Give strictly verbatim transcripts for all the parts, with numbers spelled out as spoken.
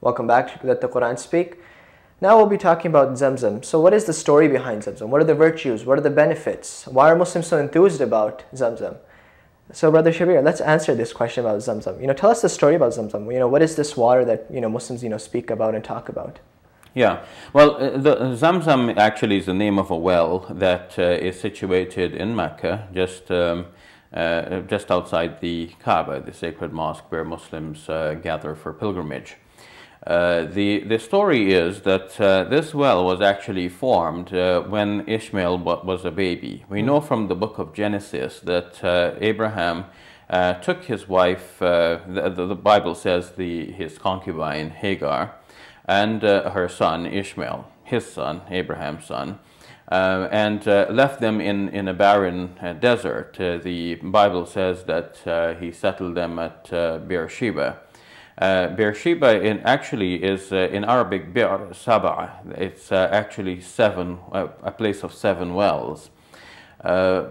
Welcome back to Let the Quran Speak. Now we'll be talking about Zamzam. So what is the story behind Zamzam? What are the virtues? What are the benefits? Why are Muslims so enthused about Zamzam? So Brother Shabir, let's answer this question about Zamzam. You know, tell us the story about Zamzam. You know, what is this water that, you know, Muslims, you know, speak about and talk about? Yeah, well, uh, the Zamzam actually is the name of a well that uh, is situated in Mecca, just um, uh, just outside the Kaaba, the sacred mosque where Muslims uh, gather for pilgrimage. Uh, the, the story is that uh, this well was actually formed uh, when Ishmael was a baby. We know from the book of Genesis that uh, Abraham uh, took his wife, uh, the, the Bible says the, his concubine Hagar, and uh, her son Ishmael, his son, Abraham's son, uh, and uh, left them in, in a barren uh, desert. Uh, the Bible says that uh, he settled them at uh, Beersheba. Uh, Beersheba in actually is uh, in Arabic Bir Saba. It's uh, actually seven, uh, a place of seven wells. Uh,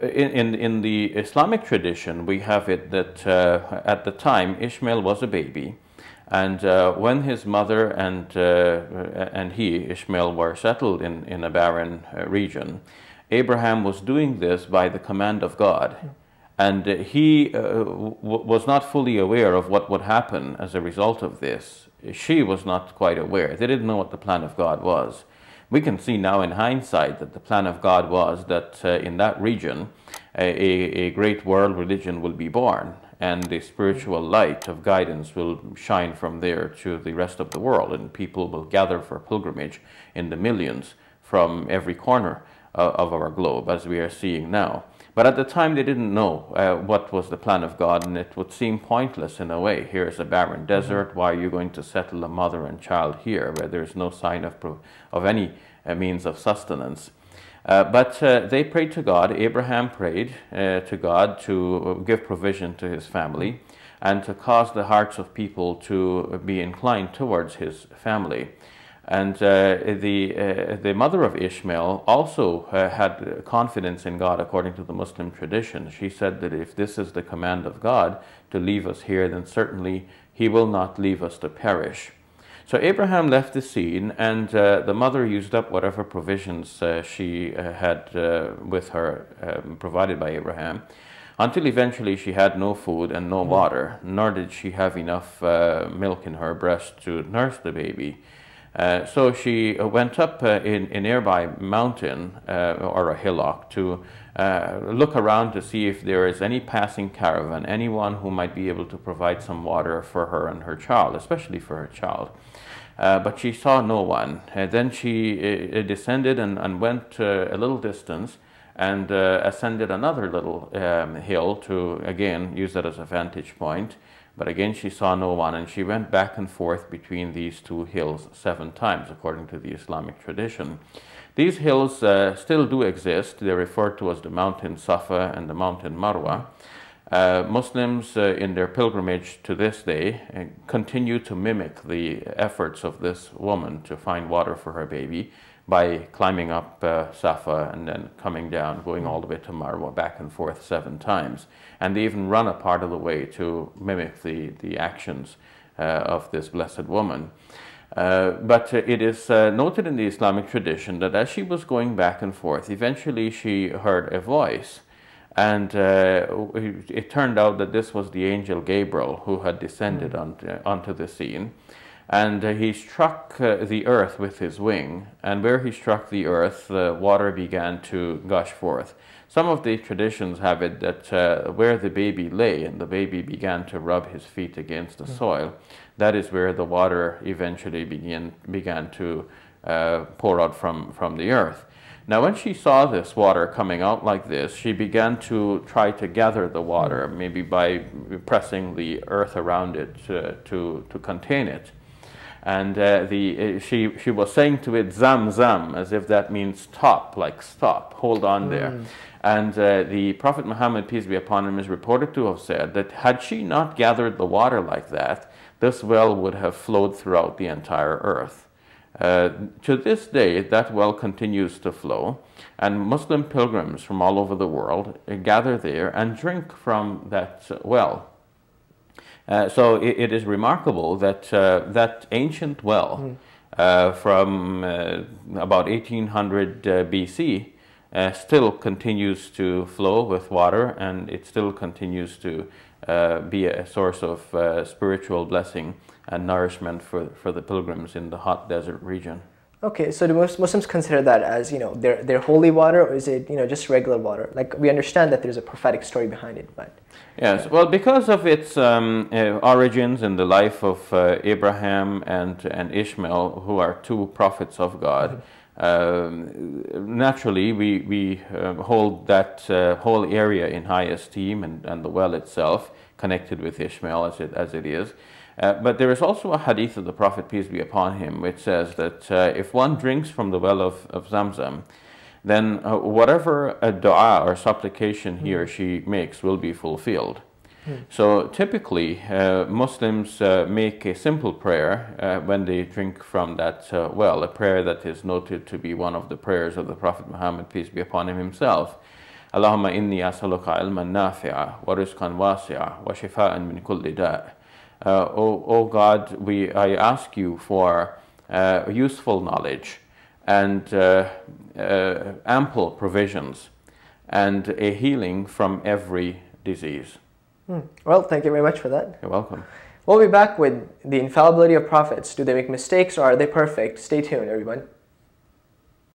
in, in, in the Islamic tradition, we have it that uh, at the time Ishmael was a baby, and uh, when his mother and, uh, and he, Ishmael, were settled in, in a barren region, Abraham was doing this by the command of God. And he uh, w was not fully aware of what would happen as a result of this. She was not quite aware. They didn't know what the plan of God was. We can see now in hindsight that the plan of God was that uh, in that region, a, a great world religion will be born, and the spiritual light of guidance will shine from there to the rest of the world, and people will gather for pilgrimage in the millions from every corner uh, of our globe, as we are seeing now. But at the time, they didn't know uh, what was the plan of God, and it would seem pointless in a way. Here is a barren desert. Mm-hmm. Why are you going to settle a mother and child here, where there is no sign of, of any uh, means of sustenance? Uh, but uh, they prayed to God. Abraham prayed uh, to God to give provision to his family and to cause the hearts of people to be inclined towards his family. And uh, the, uh, the mother of Ishmael also uh, had confidence in God according to the Muslim tradition. She said that if this is the command of God to leave us here, then certainly he will not leave us to perish. So Abraham left the scene, and uh, the mother used up whatever provisions uh, she uh, had uh, with her, um, provided by Abraham, until eventually she had no food and no water, nor did she have enough uh, milk in her breast to nurse the baby. Uh, so she went up uh, in a nearby mountain uh, or a hillock to uh, look around to see if there is any passing caravan, anyone who might be able to provide some water for her and her child, especially for her child. Uh, but she saw no one. And then she uh, descended and, and went uh, a little distance and uh, ascended another little um, hill to, again, use that as a vantage point. But again, she saw no one, and she went back and forth between these two hills seven times, according to the Islamic tradition. These hills uh, still do exist. They're referred to as the mountain Safa and the mountain Marwa. Uh, Muslims, uh, in their pilgrimage to this day, uh, continue to mimic the efforts of this woman to find water for her baby by climbing up uh, Safa and then coming down, going all the way to Marwa, back and forth seven times. And they even run a part of the way to mimic the, the actions uh, of this blessed woman. Uh, but it is uh, noted in the Islamic tradition that as she was going back and forth, eventually she heard a voice. And uh, it, it turned out that this was the angel Gabriel, who had descended onto, onto the scene. And uh, he struck uh, the earth with his wing, and where he struck the earth, the water began to gush forth. Some of the traditions have it that uh, where the baby lay and the baby began to rub his feet against the soil, that is where the water eventually begin, began to uh, pour out from, from the earth. Now, when she saw this water coming out like this, she began to try to gather the water, maybe by pressing the earth around it uh, to, to contain it. And uh, the, uh, she, she was saying to it, "Zam, zam," as if that means stop, like stop, hold on there. Mm. And uh, the Prophet Muhammad, peace be upon him, is reported to have said that had she not gathered the water like that, this well would have flowed throughout the entire earth. Uh, to this day, that well continues to flow, and Muslim pilgrims from all over the world gather there and drink from that well. Uh, so it, it is remarkable that uh, that ancient well mm. uh, from uh, about eighteen hundred uh, B C Uh, still continues to flow with water, and it still continues to uh, be a source of uh, spiritual blessing and nourishment for, for the pilgrims in the hot desert region. Okay, so do most Muslims consider that as, you know, their, their holy water, or is it, you know, just regular water? Like, we understand that there's a prophetic story behind it, but... Yes, well, because of its um, uh, origins in the life of uh, Abraham and, and Ishmael, who are two prophets of God, mm-hmm. Um, naturally, we, we uh, hold that uh, whole area in high esteem, and, and the well itself, connected with Ishmael as it, as it is. Uh, but there is also a hadith of the Prophet, peace be upon him, which says that uh, if one drinks from the well of, of Zamzam, then uh, whatever a dua or supplication he or she makes will be fulfilled. Hmm. So typically, uh, Muslims uh, make a simple prayer uh, when they drink from that uh, well, a prayer that is noted to be one of the prayers of the Prophet Muhammad, peace be upon him, himself. Allahumma inni as'aluka ilman nafi'a wa rizqan wasi'a wa shifa'an min kulli da'. O, O God, we, I ask you for uh, useful knowledge and uh, uh, ample provisions and a healing from every disease. Well, thank you very much for that. You're welcome. We'll be back with the infallibility of prophets. Do they make mistakes, or are they perfect? Stay tuned, everyone.